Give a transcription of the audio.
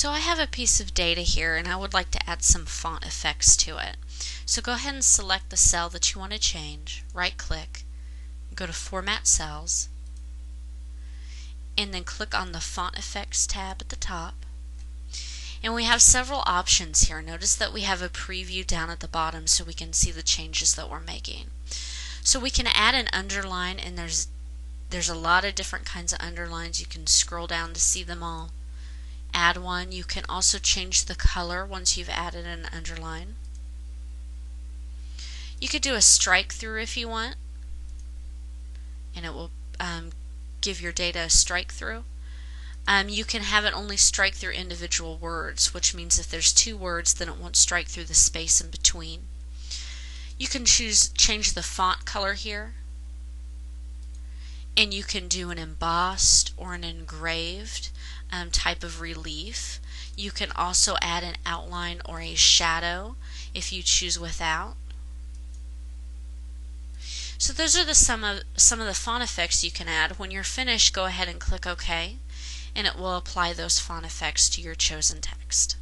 So I have a piece of data here and I would like to add some font effects to it. So go ahead and select the cell that you want to change, right click, go to Format Cells, and then click on the Font Effects tab at the top. And we have several options here. Notice that we have a preview down at the bottom so we can see the changes that we're making. So we can add an underline, and there's a lot of different kinds of underlines. You can scroll down to see them all. Add one. You can also change the color once you've added an underline. You could do a strike through if you want, and it will give your data a strike through. You can have it only strike through individual words, which means if there's two words, then it won't strike through the space in between. You can change the font color here, and you can do an embossed or an engraved type of relief. You can also add an outline or a shadow if you choose without. So those are some of the font effects you can add. When you're finished, go ahead and click OK, and it will apply those font effects to your chosen text.